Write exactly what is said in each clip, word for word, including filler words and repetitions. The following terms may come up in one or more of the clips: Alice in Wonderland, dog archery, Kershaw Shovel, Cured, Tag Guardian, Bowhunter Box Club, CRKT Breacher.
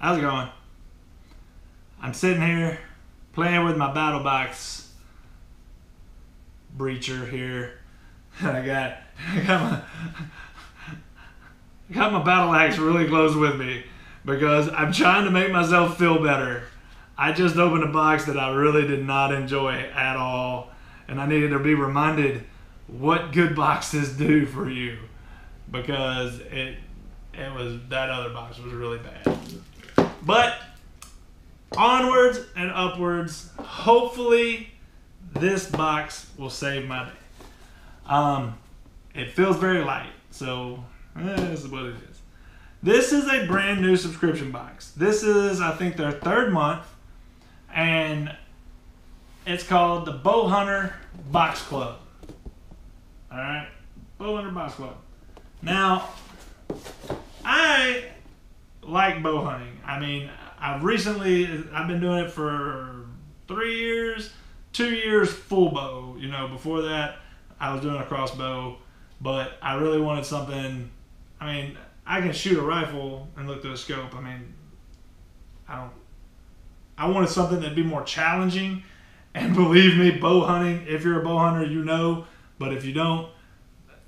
How's it going? I'm sitting here playing with my Battle Box Breacher here. I got I got my I got my battle axe really close with me because I'm trying to make myself feel better. I just opened a box that I really did not enjoy at all, and I needed to be reminded what good boxes do for you, because it it was that other box was really bad. But onwards and upwards, hopefully this box will save my day. Um, it feels very light, so eh, this is what it is. This is a brand new subscription box. This is, I think, their third month, and it's called the Bowhunter Box Club. All right, Bowhunter Box Club. Now, I like bow hunting. I mean, I've recently, I've been doing it for three years, two years full bow. You know, before that, I was doing a crossbow, but I really wanted something. I mean, I can shoot a rifle and look through a scope. I mean, I don't. I wanted something that'd be more challenging, and believe me, bow hunting, if you're a bow hunter, you know, but if you don't,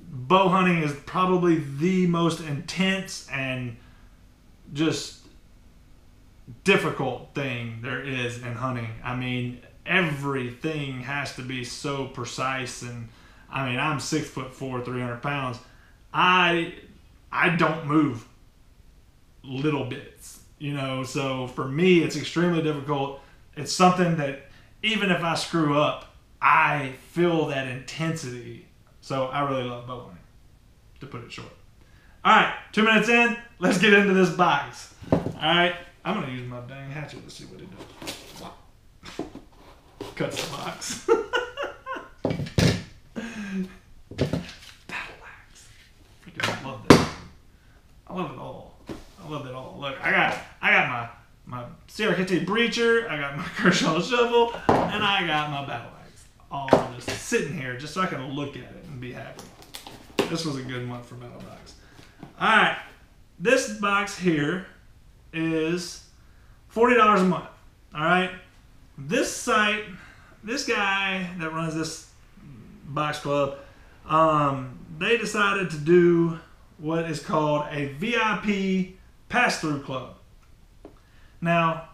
bow hunting is probably the most intense and just difficult thing there is in hunting. I mean, everything has to be so precise, and I mean, I'm six foot four, three hundred pounds. I I don't move little bits. You know, so for me, it's extremely difficult. It's something that even if I screw up, I feel that intensity. So I really love bow hunting, to put it short. All right, two minutes in, let's get into this box. All right, I'm gonna use my dang hatchet. Let's see what it does. Cuts the box. Battle axe. Freaking love that. I love it all. I love it all. Look, I got, I got my my C R K T Breacher. I got my Kershaw Shovel, and I got my battle axe. All just sitting here, just so I can look at it and be happy. This was a good month for battle box. All right, this box here is forty dollars a month. All right, this site, this guy that runs this box club, um, they decided to do what is called a V I P pass-through club. Now,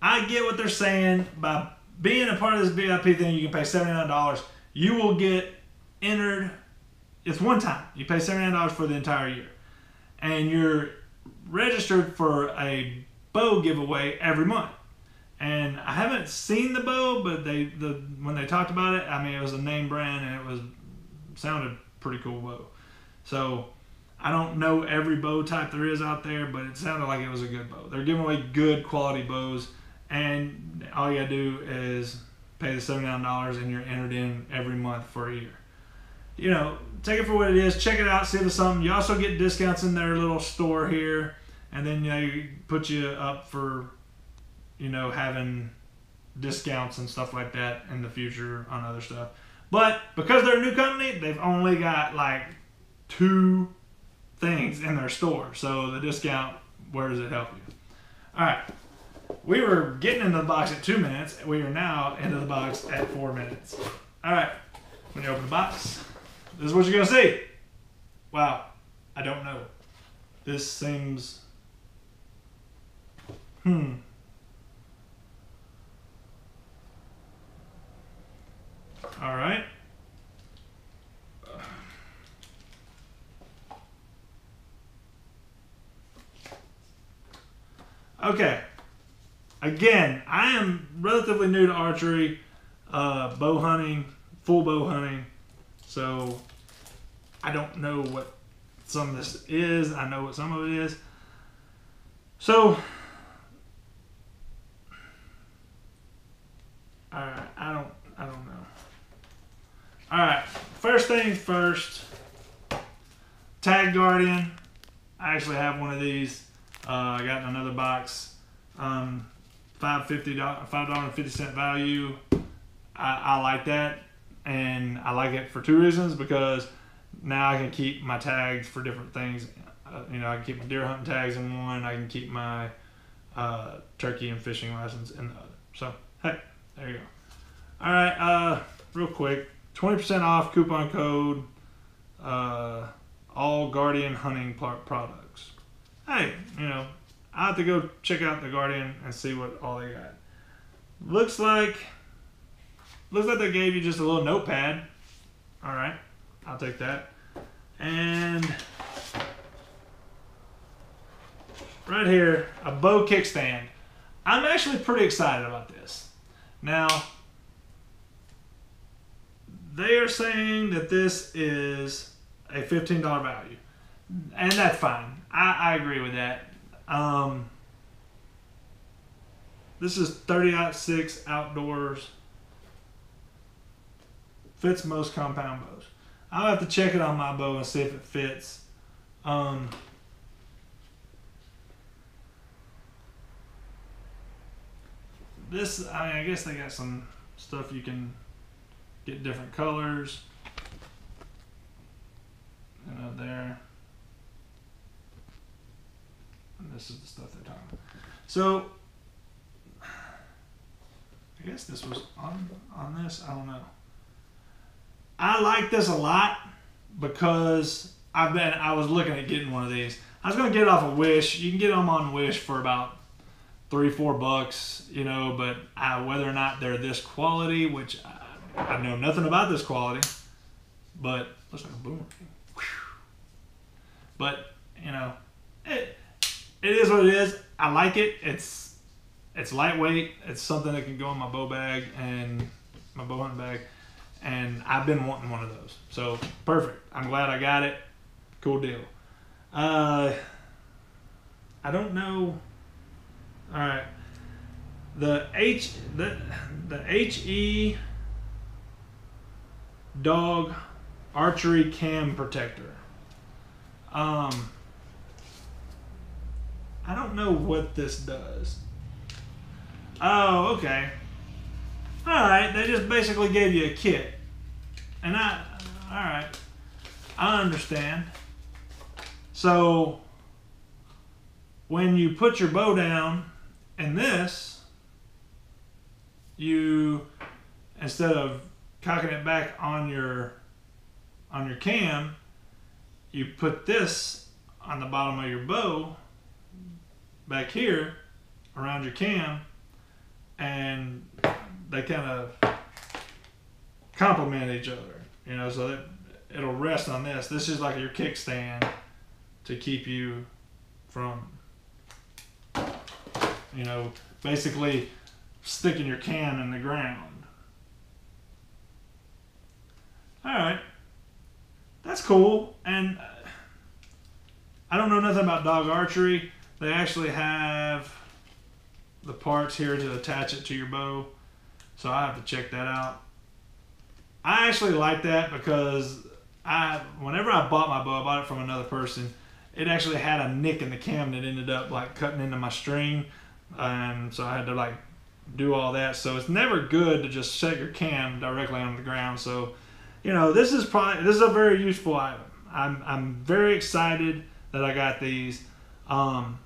I get what they're saying. By being a part of this V I P thing, you can pay seventy-nine dollars. You will get entered. It's one time. You pay seventy-nine dollars for the entire year. And you're registered for a bow giveaway every month. And I haven't seen the bow, but they the when they talked about it, I mean, it was a name brand, and it was sounded pretty cool bow. So I don't know every bow type there is out there, but it sounded like it was a good bow. They're giving away good quality bows, and all you gotta do is pay the seventy-nine dollars, and you're entered in every month for a year. You know, take it for what it is. Check it out. See if it's something. You also get discounts in their little store here, and then you know, you put you up for, you know, having discounts and stuff like that in the future on other stuff. But because they're a new company, they've only got like two things in their store, so the discount, where does it help you? All right, we were getting into the box at two minutes. We are now into the box at four minutes. All right, when you open the box, this is what you're gonna see. Wow, I don't know. This seems, hmm. All right. Okay. Again, I am relatively new to archery, uh, bow hunting, full bow hunting, so I don't know what some of this is. I know what some of it is. So, all right, I don't, I don't know. All right, first things first. Tag Guardian. I actually have one of these. Uh, I got in another box, um, five fifty, five fifty value. I, I like that, and I like it for two reasons, because now I can keep my tags for different things. Uh, you know, I can keep my deer hunting tags in one. I can keep my uh, turkey and fishing lessons in the other. So, hey, there you go. All right, uh, real quick, twenty percent off coupon code, uh, all Guardian hunting products. Hey, you know, I have to go check out the Guardian and see what all they got. Looks like, looks like they gave you just a little notepad. All right, I'll take that. And right here, a bow kickstand. I'm actually pretty excited about this. Now, they are saying that this is a fifteen dollar value, and that's fine. I, I agree with that. Um, this is thirty oh six Outdoors. Fits most compound bows. I'll have to check it on my bow and see if it fits. Um, this, I, mean, I guess they got some stuff you can get different colors. You know, there. And this is the stuff they're talking about. So, I guess this was on, on this, I don't know. I like this a lot because I've been, I was looking at getting one of these. I was going to get it off of Wish. You can get them on Wish for about three, four bucks, you know, but I, whether or not they're this quality, which I, I know nothing about this quality, but looks like a boomer. But, you know, it, it is what it is. I like it. It's, it's lightweight. It's something that can go in my bow bag and my bow hunting bag. And I've been wanting one of those. So, perfect. I'm glad I got it. Cool deal. Uh, I don't know. All right. The H the the H E Dog Archery Cam Protector. Um I don't know what this does. Oh, okay. Alright, they just basically gave you a kit. And I, alright, I understand. So, when you put your bow down in this, you, instead of cocking it back on your, on your cam, you put this on the bottom of your bow, back here, around your cam, and they kind of complement each other, you know, so that it'll rest on this. This is like your kickstand to keep you from, you know, basically sticking your can in the ground. All right. That's cool. And I don't know nothing about dog archery. They actually have the parts here to attach it to your bow. So I have to check that out. I actually like that because I, whenever I bought my bow, I bought it from another person. It actually had a nick in the cam that ended up like cutting into my string. And so I had to like do all that. So it's never good to just set your cam directly on the ground. So, you know, this is probably, this is a very useful item. I'm, I'm very excited that I got these. Um,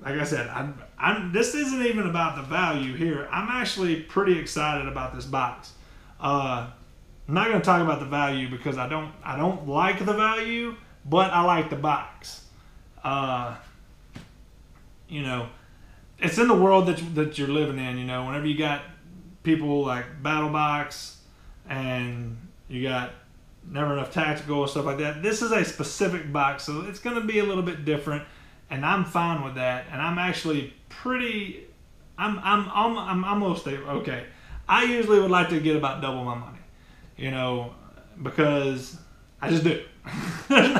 Like I said, I'm, I'm, this isn't even about the value here. I'm actually pretty excited about this box. Uh, I'm not going to talk about the value because I don't, I don't like the value, but I like the box. Uh, you know, it's in the world that, you, that you're living in, you know, whenever you got people like BattleBox and you got Never Enough Tactical and stuff like that. This is a specific box, so it's going to be a little bit different. And I'm fine with that, and I'm actually pretty, I'm, I'm, I'm, I'm almost, okay. I usually would like to get about double my money, you know, because I just do. Doesn't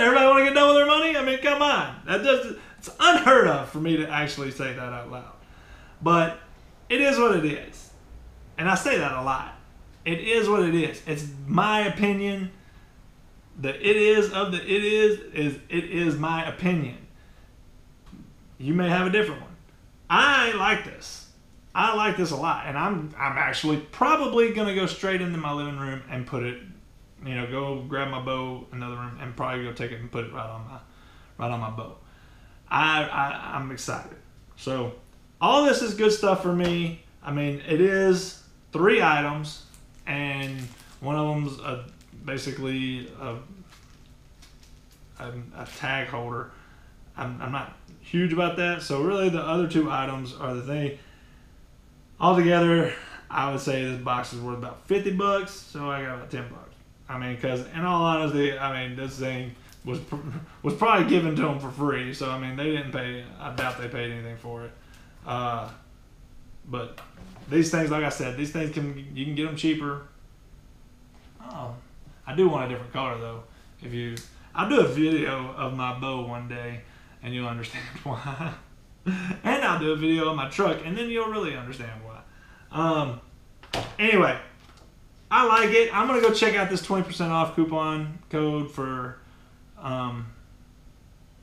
everybody want to get double their money? I mean, come on. That does, it's unheard of for me to actually say that out loud. But it is what it is, and I say that a lot. It is what it is. It's my opinion. The it is of the it is, is it is my opinion. You may have a different one. I like this. I like this a lot, and I'm I'm actually probably gonna go straight into my living room and put it, you know, go grab my bow in another room and probably go take it and put it right on my right on my bow. I, I I'm excited. So all this is good stuff for me. I mean, it is three items, and one of them's a, basically a, a, a tag holder. I'm, I'm not huge about that, so really the other two items are the thing. Altogether, I would say this box is worth about fifty bucks, so I got about ten bucks. I mean, because in all honesty, I mean, this thing was was probably given to them for free, so I mean, they didn't pay. I doubt they paid anything for it. Uh, but these things, like I said, these things can you can get them cheaper. Oh, I do want a different color though. If you, I'll do a video of my bow one day, and you'll understand why. And I'll do a video of my truck, and then you'll really understand why. Um, anyway, I like it. I'm gonna go check out this twenty percent off coupon code for um,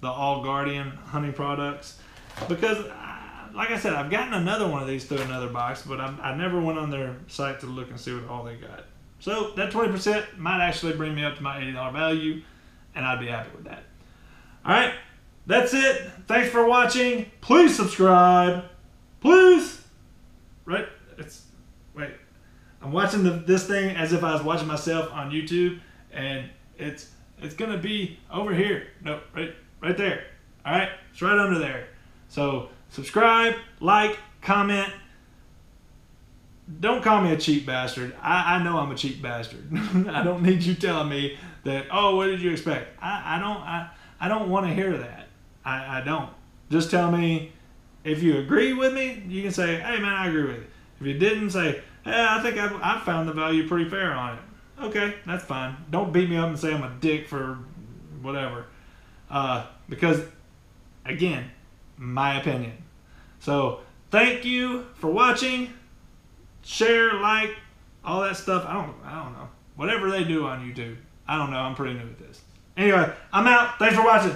the All Guardian hunting products, because, I, like I said, I've gotten another one of these through another box, but I, I never went on their site to look and see what all they got. So that twenty percent might actually bring me up to my eighty dollar value, and I'd be happy with that. All right, that's it. Thanks for watching. Please subscribe. Please. Right? It's wait. I'm watching the, this thing as if I was watching myself on YouTube, and it's it's gonna be over here. No, right, right there. All right, it's right under there. So subscribe, like, comment. Don't call me a cheap bastard. I, I know I'm a cheap bastard. I don't need you telling me that. Oh, what did you expect? I, I don't. I I don't want to hear that. I, I don't. Just tell me. If you agree with me, you can say, hey, man, I agree with you. If you didn't, say, hey, I think I've, I've found the value pretty fair on it. Okay, that's fine. Don't beat me up and say I'm a dick for whatever. Uh, because, again, my opinion. So, thank you for watching. Share, like, all that stuff. I don't, I don't know. Whatever they do on YouTube. I don't know. I'm pretty new at this. Anyway, I'm out. Thanks for watching.